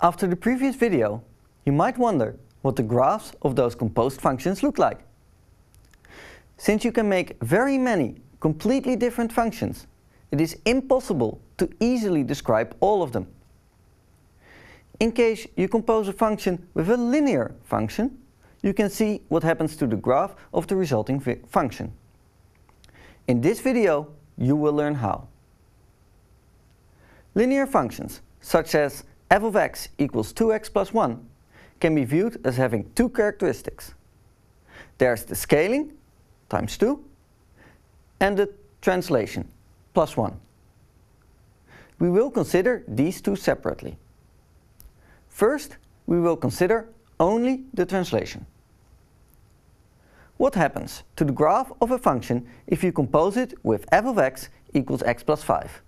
After the previous video, you might wonder what the graphs of those composed functions look like. Since you can make very many completely different functions, it is impossible to easily describe all of them. In case you compose a function with a linear function, you can see what happens to the graph of the resulting function. In this video, you will learn how. Linear functions, such as f of x equals 2x plus 1, can be viewed as having two characteristics. There's the scaling, times 2, and the translation, plus 1. We will consider these two separately. First, we will consider only the translation. What happens to the graph of a function if you compose it with f of x equals x plus 5?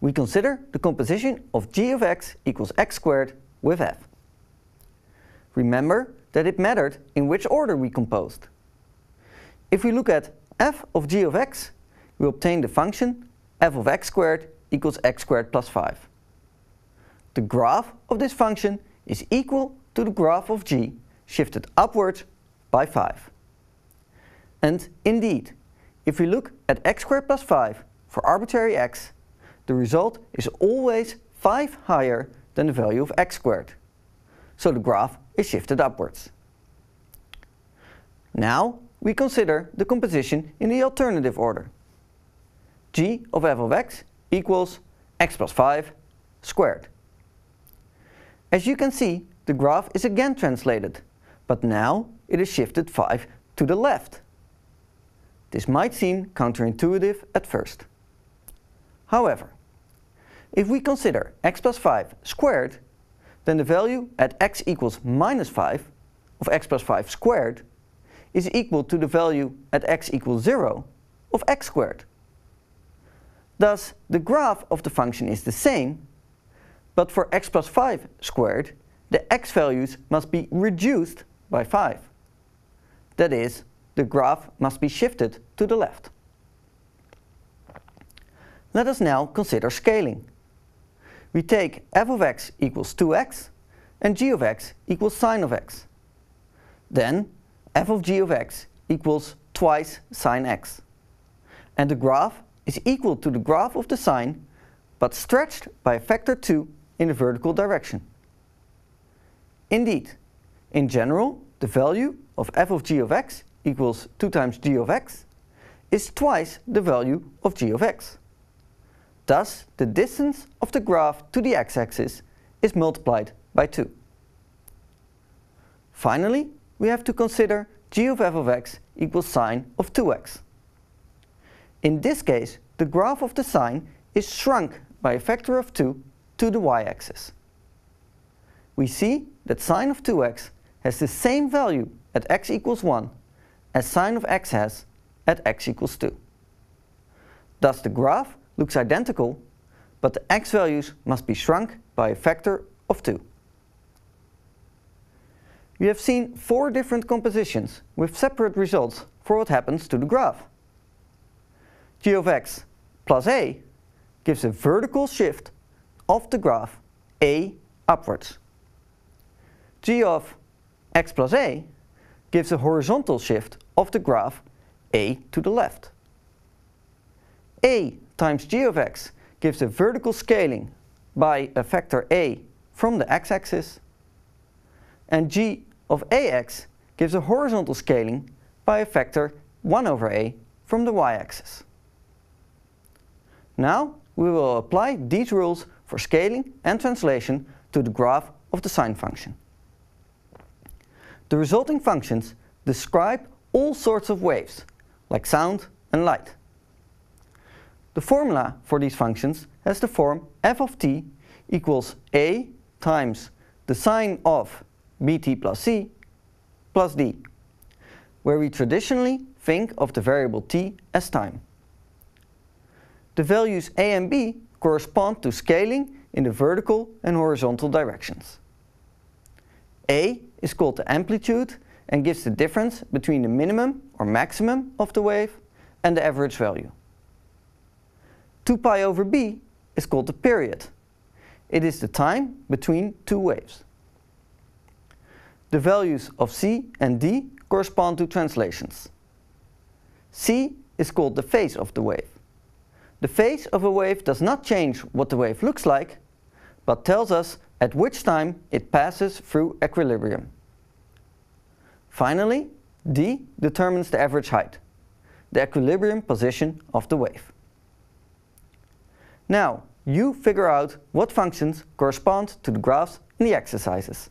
We consider the composition of g of x equals x squared with f. Remember that it mattered in which order we composed. If we look at f of g of x, we obtain the function f of x squared equals x squared plus 5. The graph of this function is equal to the graph of g, shifted upwards by 5. And indeed, if we look at x squared plus 5 for arbitrary x, the result is always 5 higher than the value of x squared. So the graph is shifted upwards. Now we consider the composition in the alternative order. G of f of x equals x plus 5 squared. As you can see, the graph is again translated, but now it is shifted 5 to the left. This might seem counterintuitive at first. However, if we consider x plus 5 squared, then the value at x equals minus 5 of x plus 5 squared is equal to the value at x equals 0 of x squared. Thus, the graph of the function is the same, but for x plus 5 squared, the x values must be reduced by 5. That is, the graph must be shifted to the left. Let us now consider scaling. We take f of x equals 2x and g of x equals sine of x. Then f of g of x equals twice sine x. And the graph is equal to the graph of the sine, but stretched by a factor 2 in the vertical direction. Indeed, in general, the value of f of g of x equals 2 times g of x is twice the value of g of x. Thus, the distance of the graph to the x-axis is multiplied by 2. Finally, we have to consider g of f of x equals sine of 2x. In this case, the graph of the sine is shrunk by a factor of 2 to the y-axis. We see that sine of 2x has the same value at x equals 1 as sine of x has at x equals 2. Thus the graph looks identical, but the x values must be shrunk by a factor of 2. We have seen 4 different compositions with separate results for what happens to the graph. G of x plus a gives a vertical shift of the graph a upwards. G of x plus a gives a horizontal shift of the graph a to the left. A times g of x gives a vertical scaling by a factor a from the x-axis, and g of ax gives a horizontal scaling by a factor 1 over a from the y-axis. Now we will apply these rules for scaling and translation to the graph of the sine function. The resulting functions describe all sorts of waves, like sound and light. The formula for these functions has the form f of t equals a times the sine of bt plus c plus d, where we traditionally think of the variable t as time. The values a and b correspond to scaling in the vertical and horizontal directions. A is called the amplitude and gives the difference between the minimum or maximum of the wave and the average value. 2 pi over b is called the period It is the time between two waves. The values of C and D correspond to translations. C is called the phase of the wave. The phase of a wave does not change what the wave looks like, but tells us at which time it passes through equilibrium. Finally, D determines the average height, the equilibrium position of the wave. Now you figure out what functions correspond to the graphs in the exercises.